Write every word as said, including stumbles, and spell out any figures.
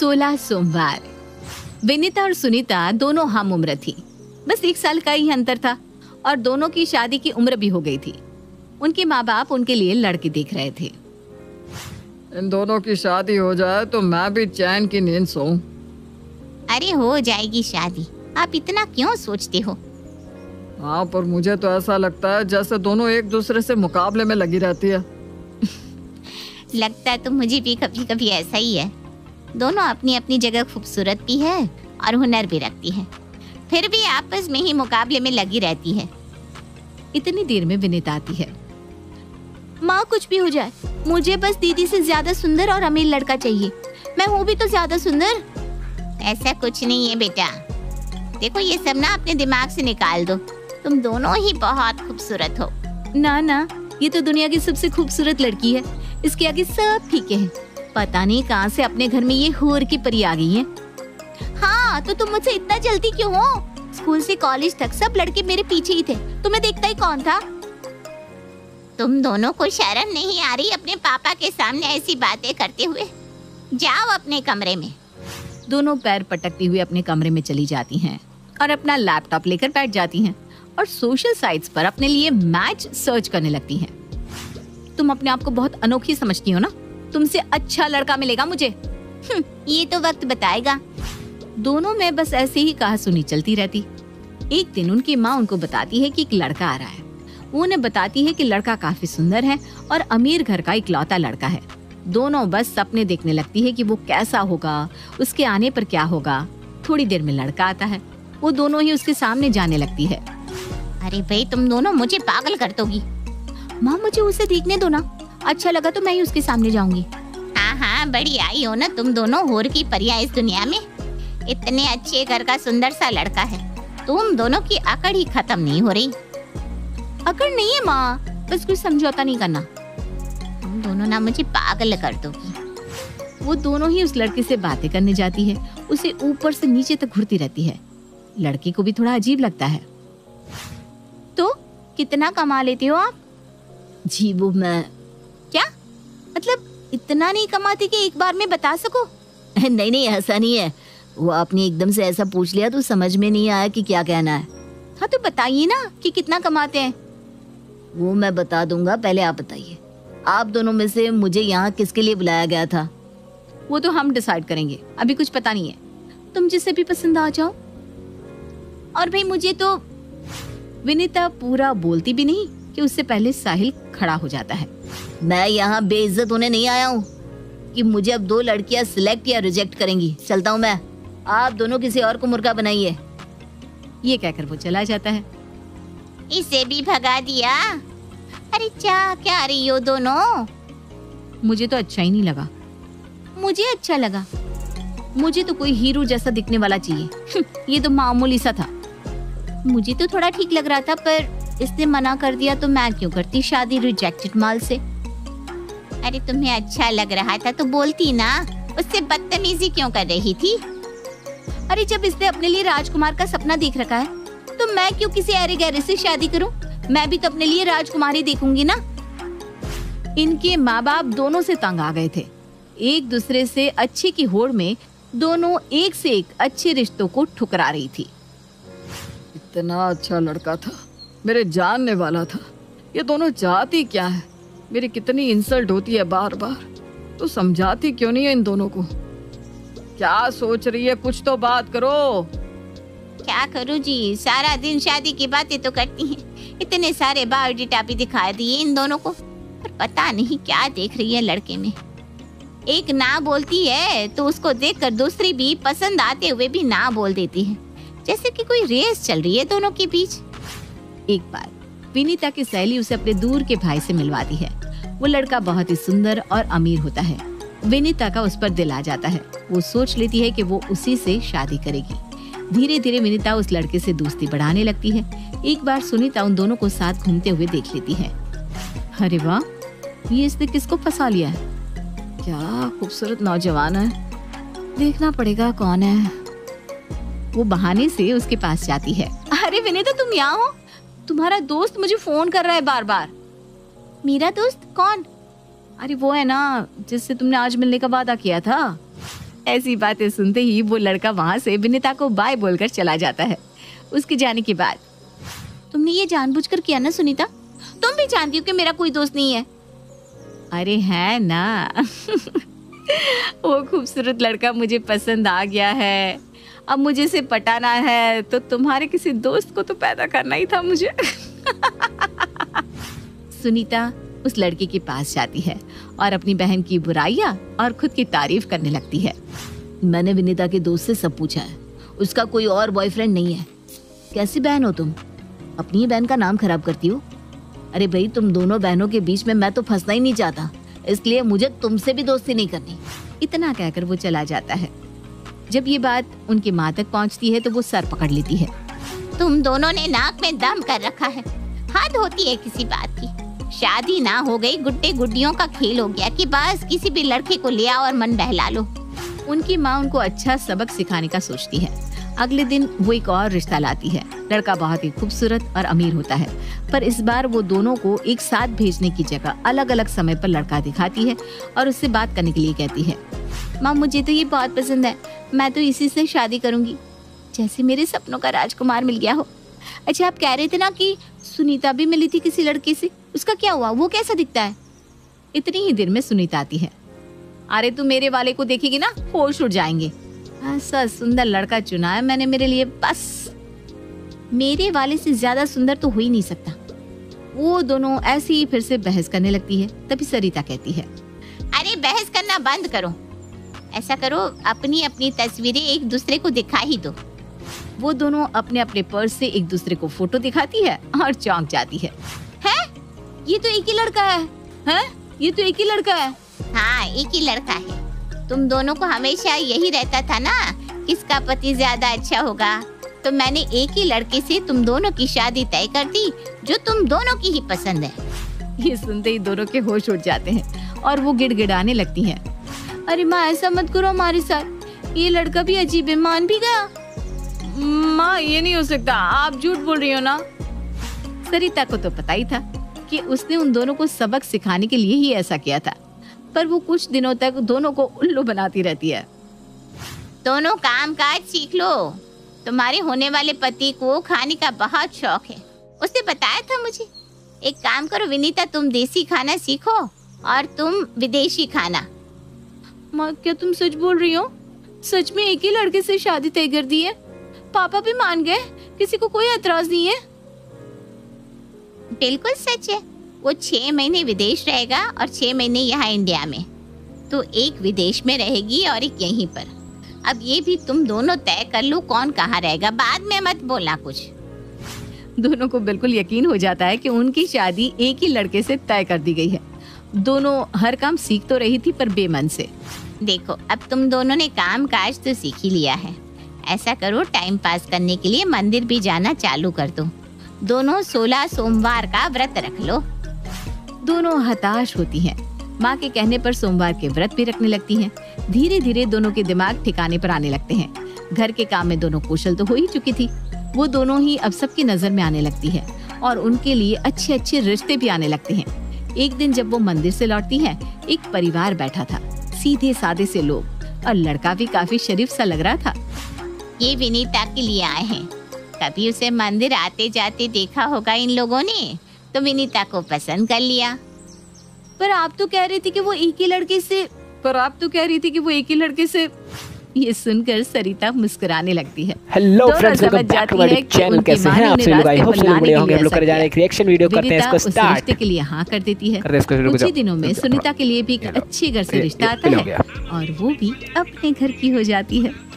सोलह सोमवार। विनीता और सुनीता दोनों हम उम्र थी, बस एक साल का ही अंतर था और दोनों की शादी की उम्र भी हो गई थी। उनके माँ बाप उनके लिए लड़के देख रहे थे। इन दोनों की शादी हो जाए तो मैं भी चैन की नींद सोऊं। अरे हो जाएगी शादी, आप इतना क्यों सोचते हो? हाँ, पर मुझे तो ऐसा लगता है जैसे दोनों एक दूसरे से मुकाबले में लगी रहती है। लगता है तो मुझे भी कभी कभी ऐसा ही है। दोनों अपनी अपनी जगह खूबसूरत भी है और हुनर भी रखती है, फिर भी आपस में ही मुकाबले में लगी रहती है। इतनी देर में विनीता आती है। माँ, कुछ भी हो जाए मुझे बस दीदी से ज्यादा सुंदर और अमीर लड़का चाहिए। मैं हूँ भी तो ज्यादा सुंदर। ऐसा कुछ नहीं है बेटा, देखो ये सब ना अपने दिमाग से निकाल दो, तुम दोनों ही बहुत खूबसूरत हो। ना ना, ये तो दुनिया की सबसे खूबसूरत लड़की है, इसके आगे सब फीके हैं। पता नहीं कहाँ से अपने घर में ये हूर की परी आ गई है। हाँ, तो तुम मुझसे इतना जल्दी क्यों हो? स्कूल से कॉलेज तक सब लड़के मेरे पीछे ही थे, तुम्हें देखता ही कौन था? तुम दोनों को शर्म नहीं आ रही अपने पापा के सामने ऐसी बातें करते हुए? जाओ अपने कमरे में। दोनों पैर पटकती हुई अपने कमरे में चली जाती हैं और अपना लैपटॉप लेकर बैठ जाती हैं और सोशल साइट्स पर अपने लिए मैच सर्च करने लगती हैं। तुम अपने आप को बहुत अनोखी समझती हो ना, तुमसे अच्छा लड़का मिलेगा मुझे। ये तो वक्त बताएगा। दोनों में बस ऐसे ही कहा सुनी चलती रहती। एक दिन उनकी माँ उनको बताती है कि एक लड़का आ रहा है। वो उन्हें बताती है कि लड़का काफी सुंदर है और अमीर घर का इकलौता लड़का है। दोनों बस सपने देखने लगती है कि वो कैसा होगा, उसके आने पर क्या होगा। थोड़ी देर में लड़का आता है, वो दोनों ही उसके सामने जाने लगती है। अरे भाई, तुम दोनों मुझे पागल कर दोगी। माँ, मुझे उसे देखने दो ना, अच्छा लगा तो मैं ही उसके सामने जाऊंगी। हाँ हाँ, बड़ी आई हो ना तुम दोनों, होर की परिया इस दुनिया में। इतने अच्छे घर का सुंदर सा लड़का है, तुम दोनों की अकड़ ही खत्म नहीं हो रही। अकड़ नहीं है माँ, बस कुछ समझौता नहीं करना। तुम दोनों ना मुझे पागल कर दोगी। वो दोनों ही उस लड़के से बातें करने जाती है, उसे ऊपर से नीचे तक घूरती रहती है। लड़के को भी थोड़ा अजीब लगता है। तो कितना कमा लेते हो आप? जी वो मैं। क्या मतलब इतना नहीं कमाती कि एक बार में बता सको? नहीं नहीं, ऐसा नहीं है। वो आपने एकदम से ऐसा पूछ लिया तो समझ में नहीं आया कि क्या कहना है। हाँ तो बताइए ना कि कितना कमाते हैं। वो मैं बता दूंगा, पहले आप बताइए आप दोनों में से मुझे यहाँ किसके लिए बुलाया गया था? वो तो हम डिसाइड करेंगे, अभी कुछ पता नहीं है। तुम जिसे भी पसंद आ जाओ। और भाई मुझे तो। विनीता पूरा बोलती भी नहीं कि उससे पहले साहिल खड़ा हो जाता है। मैं यहाँ बेइज्जत होने नहीं आया हूँ कि मुझे अब दो लड़कियाँ सिलेक्ट या रिजेक्ट करेंगी। चलता हूँ मैं, आप दोनों किसी और को मुर्गा बनाइए। ये कहकर वो चला जाता है। इसे भी भगा दिया। अरे क्या क्या रही हो दोनों? मुझे तो अच्छा ही नहीं लगा। मुझे अच्छा लगा। मुझे तो कोई हीरो जैसा दिखने वाला चाहिए, ये तो मामूली सा था। मुझे तो थोड़ा ठीक लग रहा था, पर इसने मना कर दिया तो मैं क्यों करती शादी रिजेक्टेड माल से। अरे तुम्हें अच्छा लग रहा था तो बोलती ना, उससे बदतमीजी क्यों कर रही थी? अरे जब इसने अपने लिए राजकुमार का सपना देख रखा है तो मैं क्यों किसी अरे गहरे से शादी करूं? मैं भी तो अपने लिए राजकुमारी देखूंगी ना। इनके माँ बाप दोनों से तंग आ गए थे। एक दूसरे से अच्छे की होड़ में दोनों एक से एक अच्छे रिश्तों को ठुकरा रही थी। इतना अच्छा लड़का था, मेरे जानने वाला था। ये दोनों चाहती क्या है? मेरी कितनी इंसल्ट होती है बार बार, तो समझाती क्यों नहीं है इन दोनों को? क्या सोच रही है, कुछ तो बात करो। क्या करूँ जी, सारा दिन शादी की बातें तो करती हैं। इतने सारे बायोडाटा भी दिखा दिए इन दोनों को, पर पता नहीं क्या देख रही है लड़के में। एक ना बोलती है तो उसको देखकर दूसरी भी पसंद आते हुए भी ना बोल देती है, जैसे कि कोई रेस चल रही है दोनों के बीच। एक बार विनीता की सहेली उसे अपने दूर के भाई से मिलवाती है। वो लड़का बहुत ही सुंदर और अमीर होता है। विनीता का उस पर दिल आ जाता है। वो सोच लेती है कि वो उसी से शादी करेगी। धीरे धीरे विनीता उस लड़के से दोस्ती बढ़ाने लगती है। एक बार सुनीता उन दोनों को साथ घूमते हुए देख लेती है। अरे वाह, ये इसने किसको फंसा लिया है? क्या खूबसूरत नौजवान है, देखना पड़ेगा कौन है। वो बहाने से उसके पास जाती है। अरे विनीता, तुम यहाँ हो? तुम्हारा दोस्त मुझे फोन कर रहा है बार बार। मेरा दोस्त कौन? अरे वो है ना, जिससे तुमने आज मिलने का वादा किया था। ऐसी बातें सुनते ही वो लड़का वहाँ से विनीता को बाय बोलकर चला जाता है। उसके जाने के बाद, तुमने ये जानबूझकर किया ना सुनीता, तुम भी जानती हो कि मेरा कोई दोस्त नहीं है। अरे है ना वो खूबसूरत लड़का मुझे पसंद आ गया है, अब मुझे इसे पटाना है, तो तुम्हारे किसी दोस्त को तो पैदा करना ही था मुझे सुनीता उस लड़के के पास जाती है और अपनी बहन की बुराइयां और खुद की तारीफ करने लगती है। मैंने विनीता के दोस्त से सब पूछा है, उसका कोई और बॉयफ्रेंड नहीं है। कैसी बहन हो तुम, अपनी बहन का नाम खराब करती हो। अरे भाई, तुम दोनों बहनों के बीच में मैं तो फंसना ही नहीं चाहता, इसलिए मुझे तुमसे भी दोस्ती नहीं करनी। इतना कहकर वो चला जाता है। जब ये बात उनकी माँ तक पहुँचती है तो वो सर पकड़ लेती है। तुम दोनों ने नाक में दम कर रखा है, हद होती है किसी बात की। शादी ना हो गई, गुड्डे गुड्डियों का खेल हो गया कि बस किसी भी लड़के को ले आओ और मन बहला लो। उनकी माँ उनको अच्छा सबक सिखाने का सोचती है। अगले दिन वो एक और रिश्ता लाती है। लड़का बहुत ही खूबसूरत और अमीर होता है, पर इस बार वो दोनों को एक साथ भेजने की जगह अलग अलग समय पर लड़का दिखाती है और उससे बात करने के लिए कहती है। माँ, मुझे तो ये बहुत पसंद है, मैं तो इसी से शादी करूँगी, जैसे मेरे सपनों का राजकुमार मिल गया हो। अच्छा, आप कह रहे थे ना कि सुनीता भी मिली थी किसी लड़के से, उसका क्या हुआ, वो कैसा दिखता है? इतनी ही देर में सुनीता आती है। अरे तू मेरे वाले को देखेगी ना, होश उड़ जाएंगे। ऐसा सुंदर लड़का चुना है मैंने मेरे लिए, बस मेरे वाले से ज्यादा सुंदर तो हो ही नहीं सकता। वो दोनों ऐसे ही फिर से बहस करने लगती है। तभी सरिता कहती है, अरे बहस करना बंद करो, ऐसा करो अपनी अपनी तस्वीरें एक दूसरे को दिखा ही दो। वो दोनों अपने अपने पर्स से एक दूसरे को फोटो दिखाती है और चौंक जाती है। हैं? ये तो एक ही लड़का है, हैं? ये तो एक ही लड़का है। हाँ, एक ही लड़का है। तुम दोनों को हमेशा यही रहता था ना, किसका पति ज्यादा अच्छा होगा, तो मैंने एक ही लड़के से तुम दोनों की शादी तय कर दी, जो तुम दोनों की ही पसंद है। ये सुनते ही दोनों के होश उड़ जाते हैं और वो गिड़गिड़ाने लगती है। अरे माँ, ऐसा मत करो हमारे साथ, ये लड़का भी अजीब है, मान भी गया। माँ, ये नहीं हो सकता, आप झूठ बोल रही हो ना। सरिता को तो पता ही था कि उसने उन दोनों को सबक सिखाने के लिए ही ऐसा किया था, पर वो कुछ दिनों तक दोनों को उल्लू बनाती रहती है। दोनों काम काज सीख लो, तुम्हारे होने वाले पति को खाने का बहुत शौक है, उसने बताया था मुझे। एक काम करो विनीता, तुम देसी खाना सीखो और तुम विदेशी खाना। माँ, क्या तुम सच बोल रही हो? सच में एक ही लड़के से शादी तय कर दी है, पापा भी मान गए, किसी को कोई एतराज नहीं है। बिल्कुल सच है, वो छह महीने विदेश रहेगा और छह महीने यहाँ इंडिया में, तो एक विदेश में रहेगी और एक यहीं पर। अब ये भी तुम दोनों तय कर लो कौन कहाँ रहेगा, बाद में मत बोलना कुछ। दोनों को बिल्कुल यकीन हो जाता है कि उनकी शादी एक ही लड़के से तय कर दी गई है। दोनों हर काम सीख तो रही थी पर बेमन से। देखो, अब तुम दोनों ने काम काज तो सीख ही लिया है, ऐसा करो टाइम पास करने के लिए मंदिर भी जाना चालू कर दो, दोनों सोलह सोमवार का व्रत रख लो। दोनों हताश होती हैं। माँ के कहने पर सोमवार के व्रत भी रखने लगती हैं। धीरे धीरे दोनों के दिमाग ठिकाने पर आने लगते हैं। घर के काम में दोनों कुशल तो हो ही चुकी थी, वो दोनों ही अब सबकी नजर में आने लगती है और उनके लिए अच्छे अच्छे रिश्ते भी आने लगते हैं। एक दिन जब वो मंदिर से लौटती है, एक परिवार बैठा था, सीधे साधे से लोग, और लड़का भी काफी शरीफ सा लग रहा था। ये विनीता के लिए आए हैं, कभी उसे मंदिर आते जाते देखा होगा इन लोगों ने, तो विनीता को पसंद कर लिया। पर आप तो कह रही थी कि वो एक ही लड़के से पर आप तो कह रही थी कि वो एक ही लड़के से ये सुनकर सरिता मुस्कुराने लगती है। Hello friends, welcome back to my channel. कैसे हैं आप सभी लोग? आई होप सभी लोग बढ़िया होंगे। हम लोग कर जाने एक रिएक्शन वीडियो करते हैं, इसको स्टार्ट रिश्ते के लिए हां कर देती है। कुछ ही दिनों में सुनीता के लिए भी एक अच्छे घर से रिश्ता आता है और वो भी अपने घर की हो जाती है।